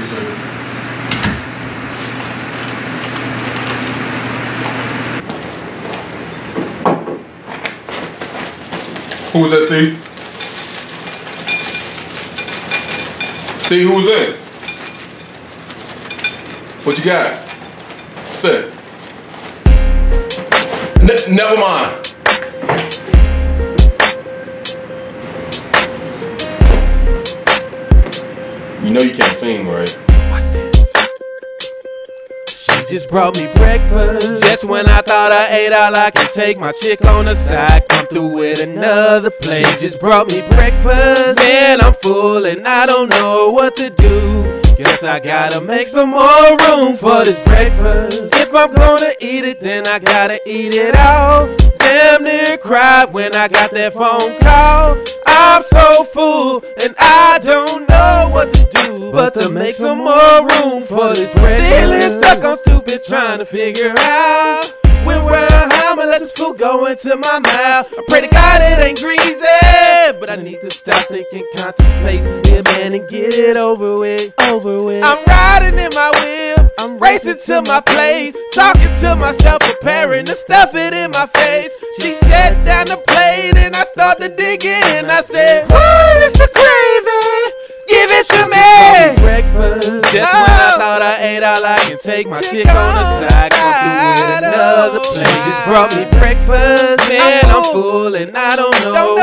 происходит. Who's that, Steve? Steve, who's that? What you got? What's that? Never mind. You know you can't sing, right? What's this? She just brought me breakfast. Just when I thought I ate all I can take, my chick on the side come through with another plate. She just brought me breakfast. Man, I'm full and I don't know what to do. Guess I gotta make some more room for this breakfast. If I'm gonna eat it, then I gotta eat it all. Damn near cried when I got that phone call. I'm so full and I don't know what to do but to make some more room for this breakfast. Ceiling stuck on stupid, trying to figure out when, where, how I'ma let this food go into my mouth. I pray to God it ain't greasy, but I need to stop thinking, contemplating it, man, and get it over with, over with. I'm riding in my whip, I'm racing to my plate, talking to myself, preparing to stuff it in my face. She set down the plate and I start to dig in. I said, what is the craving? Give it to me! Breakfast. Just when I thought I ate all I can take, my chick on the side come through with another plate. Just brought me breakfast. Man, I'm full and I don't know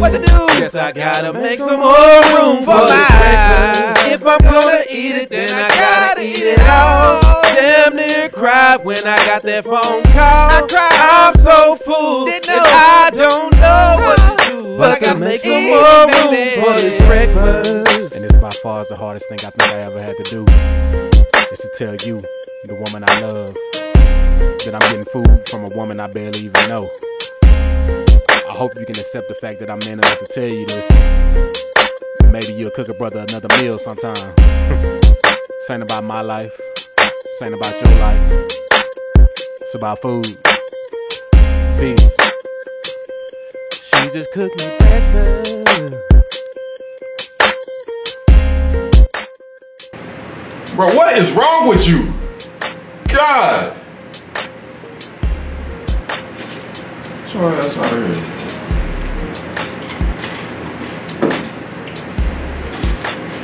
what to do. Guess I gotta make some more room for my breakfast. If I'm gonna eat it, then I gotta eat it all. Damn near cried when I got that phone call. I cried. I'm so full and I don't know what to do. But I gotta make some more room for this breakfast. And it's by far the hardest thing I think I ever had to do, is to tell you, the woman I love, that I'm getting food from a woman I barely even know. I hope you can accept the fact that I'm man enough to tell you this. Maybe you'll cook a brother another meal sometime. This ain't about my life, this ain't about your life, it's about food. Peace. You just cooked me breakfast. Bro, what is wrong with you? God. Sorry, that's not it.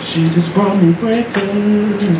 She just brought me breakfast.